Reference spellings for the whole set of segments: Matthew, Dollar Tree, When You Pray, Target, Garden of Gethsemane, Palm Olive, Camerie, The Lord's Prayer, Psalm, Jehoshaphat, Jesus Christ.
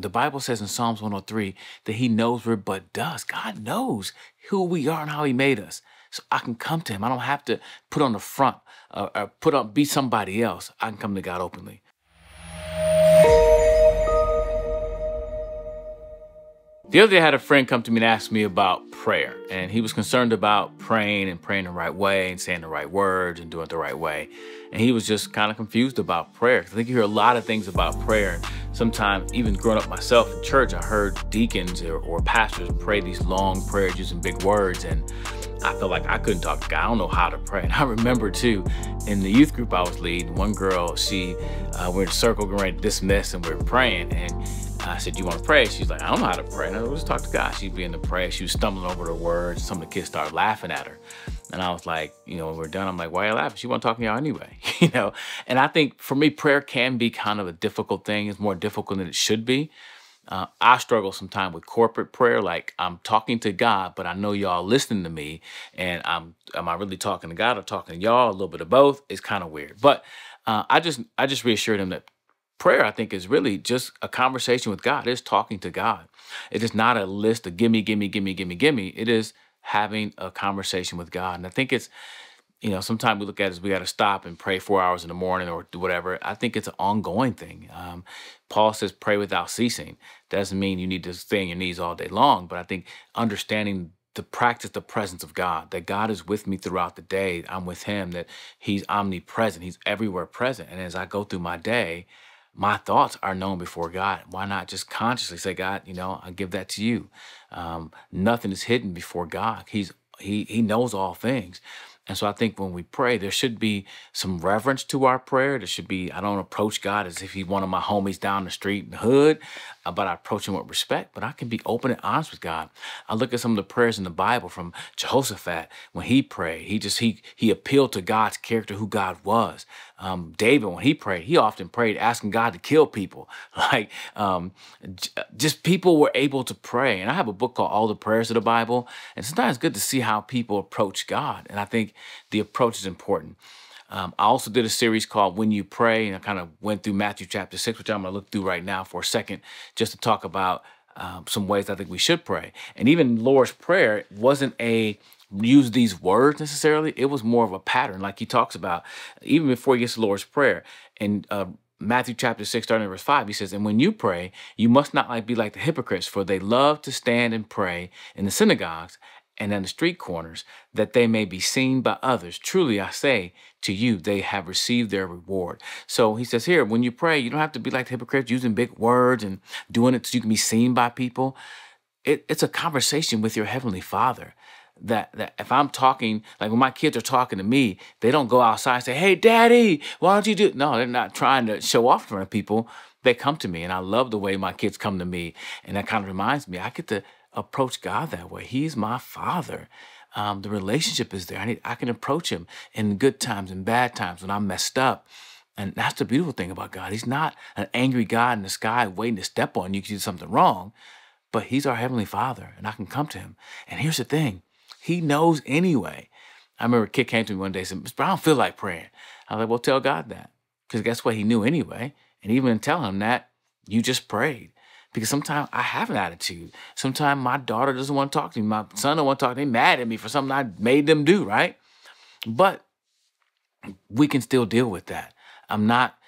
The Bible says in Psalms 103 that he knows we're but dust. God knows who we are and how he made us. So I can come to him. I don't have to put on the front or put up, be somebody else. I can come to God openly. The other day I had a friend come to me and ask me about prayer, and he was concerned about praying and praying the right way and saying the right words and doing it the right way. And he was just kind of confused about prayer. I think you hear a lot of things about prayer. Sometimes, even growing up myself in church, I heard deacons or pastors pray these long prayers using big words, and I felt like I couldn't talk to God. I don't know how to pray. And I remember too, in the youth group I was leading, one girl, she, we're in a circle going to dismiss and we're praying, and I said, "Do you want to pray?" She's like, "I don't know how to pray." And I was talking to God. She'd be in the prayer. She was stumbling over the words. Some of the kids started laughing at her. And I was like, you know, when we're done, I'm like, "Why are you laughing? She won't talk to y'all anyway." You know? And I think for me, prayer can be kind of a difficult thing. It's more difficult than it should be. I struggle sometimes with corporate prayer. Like, I'm talking to God, but I know y'all listening to me. And am I really talking to God or talking to y'all? A little bit of both. It's kind of weird. But I just reassured him that prayer, I think, is really just a conversation with God. It's talking to God. It is not a list of gimme, gimme, gimme, gimme, gimme. It is having a conversation with God. And I think it's, you know, sometimes we look at it as we got to stop and pray 4 hours in the morning or whatever. I think it's an ongoing thing. Paul says, pray without ceasing. Doesn't mean you need to stay on your knees all day long, but I think understanding to practice the presence of God, that God is with me throughout the day. I'm with him, that he's omnipresent. He's everywhere present. And as I go through my day, my thoughts are known before God. Why not just consciously say, "God, you know, I give that to you." Nothing is hidden before God. He knows all things. And so I think when we pray, there should be some reverence to our prayer. There should be, I don't approach God as if he's one of my homies down the street in the hood, but I approach him with respect, but I can be open and honest with God. I look at some of the prayers in the Bible from Jehoshaphat. When he prayed, he appealed to God's character, who God was. David, when he prayed, he often prayed asking God to kill people. Like, just people were able to pray. And I have a book called All the Prayers of the Bible. And sometimes it's good to see how people approach God. And I think the approach is important. I also did a series called When You Pray, and I kind of went through Matthew chapter 6, which I'm going to look through right now for a second, just to talk about some ways I think we should pray. And even Lord's Prayer wasn't a use these words necessarily. It was more of a pattern, like he talks about, even before he gets to Lord's Prayer. And Matthew chapter 6, starting in verse 5, he says, "And when you pray, you must not be like the hypocrites, for they love to stand and pray in the synagogues and on the street corners, that they may be seen by others. Truly, I say to you, they have received their reward." So he says here, when you pray, you don't have to be like the hypocrites, using big words and doing it so you can be seen by people. It's a conversation with your Heavenly Father. That if I'm talking, like when my kids are talking to me, they don't go outside and say, "Hey, Daddy, why don't you do?" No, they're not trying to show off in front of people. They come to me, and I love the way my kids come to me, and that kind of reminds me, I get to approach God that way. He's my Father. The relationship is there. I can approach him in good times and bad times when I'm messed up. And that's the beautiful thing about God. He's not an angry God in the sky waiting to step on you because you did something wrong, but he's our Heavenly Father, and I can come to him. And here's the thing. He knows anyway. I remember a kid came to me one day and said, "But I don't feel like praying." I was like, well, tell God that. Because guess what? He knew anyway. And even in telling him that, you just prayed. Because sometimes I have an attitude. Sometimes my daughter doesn't want to talk to me. My son don't want to talk to me. They're mad at me for something I made them do, right? But we can still deal with that. I'm not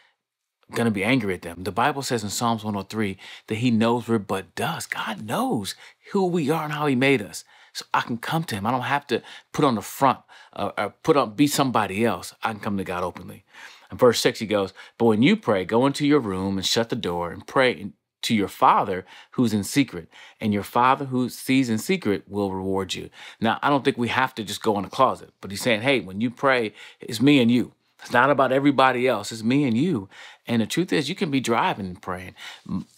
going to be angry at them. The Bible says in Psalms 103 that he knows we're but dust. God knows who we are and how he made us. So I can come to him. I don't have to put on the front or put up, be somebody else. I can come to God openly. In verse 6, he goes, "But when you pray, go into your room and shut the door and pray to your Father who's in secret. And your Father who sees in secret will reward you." Now, I don't think we have to just go in the closet, but he's saying, hey, when you pray, it's me and you. It's not about everybody else. It's me and you. And the truth is, you can be driving and praying.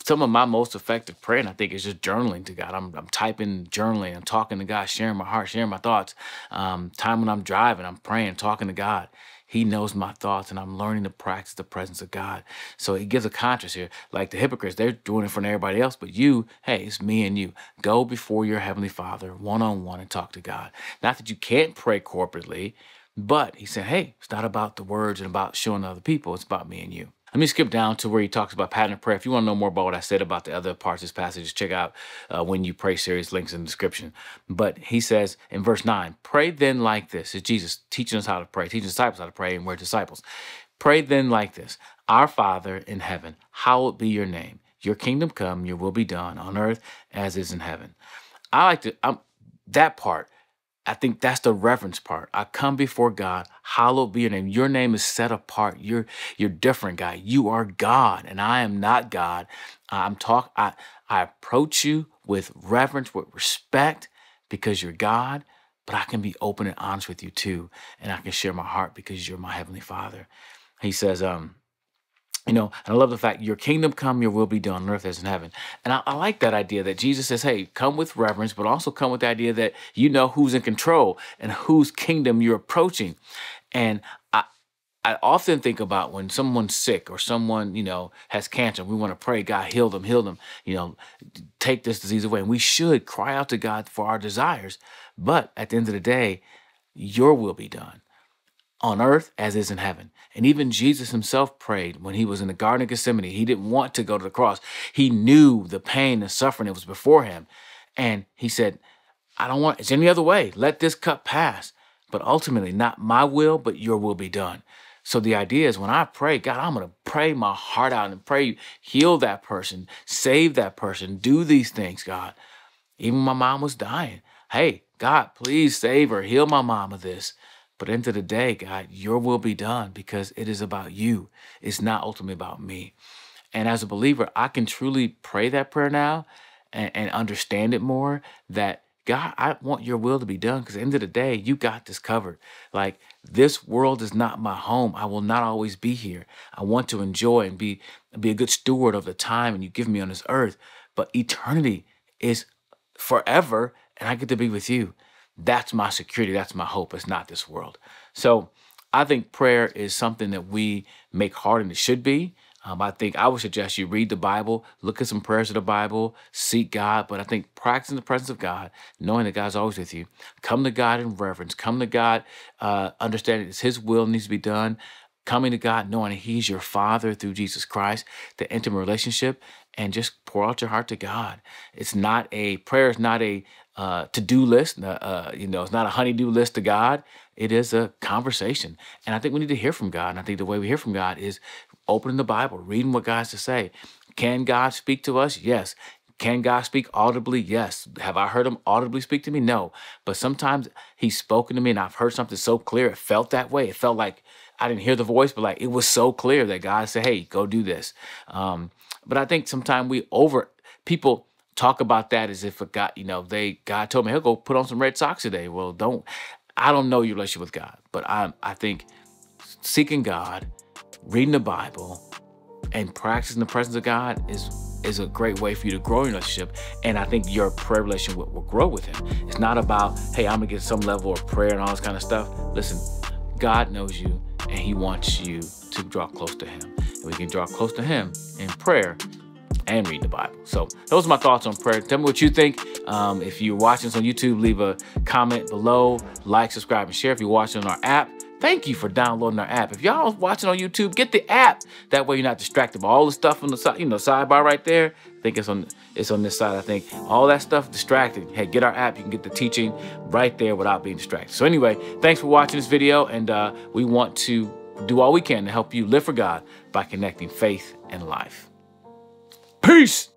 Some of my most effective praying, I think, is just journaling to God. I'm typing, journaling. I'm talking to God, sharing my heart, sharing my thoughts. Time when I'm driving, I'm praying, talking to God. He knows my thoughts, and I'm learning to practice the presence of God. So he gives a contrast here. Like the hypocrites, they're doing it in front of everybody else, but you, hey, it's me and you. Go before your Heavenly Father one-on-one and talk to God. Not that you can't pray corporately, but he said, hey, it's not about the words and about showing other people. It's about me and you. Let me skip down to where he talks about pattern of prayer. If you want to know more about what I said about the other parts of this passage, check out When You Pray series, links in the description. But he says in verse 9, pray then like this. It's Jesus teaching us how to pray, teaching disciples how to pray, and we're disciples. Pray then like this. Our Father in heaven, hallowed be your name. Your kingdom come, your will be done on earth as is in heaven. I like to, that part, I think that's the reverence part. I come before God, hallowed be your name. Your name is set apart. You're different, God. You are God, and I am not God. I approach you with reverence, with respect, because you're God, but I can be open and honest with you too, and I can share my heart because you're my Heavenly Father. He says, you know, and I love the fact, your kingdom come, your will be done on earth as in heaven. And I like that idea that Jesus says, hey, come with reverence, but also come with the idea that you know who's in control and whose kingdom you're approaching. And I often think about when someone's sick or someone, you know, has cancer, we want to pray, God, heal them, you know, take this disease away. And we should cry out to God for our desires. But at the end of the day, your will be done on earth as is in heaven. And even Jesus himself prayed when he was in the Garden of Gethsemane. He didn't want to go to the cross. He knew the pain and suffering that was before him. And he said, I don't want, it's any other way. Let this cup pass. But ultimately, not my will, but your will be done. So the idea is when I pray, God, I'm going to pray my heart out and pray, heal that person, save that person, do these things, God. Even my mom was dying. Hey, God, please save her, heal my mom of this. But end of the day, God, your will be done because it is about you. It's not ultimately about me. And as a believer, I can truly pray that prayer now and understand it more that, God, I want your will to be done because at the end of the day, you got this covered. Like, this world is not my home. I will not always be here. I want to enjoy and be a good steward of the time and you give me on this earth. But eternity is forever and I get to be with you. That's my security. That's my hope. It's not this world. So I think prayer is something that we make hard and it should be. I think I would suggest you read the Bible, look at some prayers of the Bible, seek God. But I think practicing the presence of God, knowing that God's always with you, come to God in reverence, come to God understanding it's His will needs to be done, coming to God knowing He's your Father through Jesus Christ, the intimate relationship, and just pour out your heart to God. It's not a prayer. It's not a to-do list. You know, it's not a honey-do list to God. It is a conversation, and I think we need to hear from God. And I think the way we hear from God is opening the Bible, reading what God has to say. Can God speak to us? Yes. Can God speak audibly? Yes. Have I heard Him audibly speak to me? No. But sometimes He's spoken to me and I've heard something so clear, it felt that way. It felt like I didn't hear the voice, but like it was so clear that God said, hey, go do this. But I think sometimes people talk about that as if God told me, he'll go put on some red socks today. Well, I don't know your relationship with God, but I think seeking God, reading the Bible and practicing the presence of God is a great way for you to grow in your relationship. And I think your prayer relationship will grow with Him. It's not about, hey, I'm gonna get some level of prayer and all this kind of stuff. Listen, God knows you and He wants you to draw close to Him. And we can draw close to Him in prayer and reading the Bible. So those are my thoughts on prayer. Tell me what you think. If you're watching this on YouTube, leave a comment below, like, subscribe, and share. If you're watching on our app, thank you for downloading our app. If y'all watching on YouTube, get the app. That way you're not distracted by all the stuff on the side, you know, sidebar right there. I think it's on this side, I think. All that stuff distracting. Hey, get our app. You can get the teaching right there without being distracted. So anyway, thanks for watching this video. And we want to do all we can to help you live for God by connecting faith and life. Peace.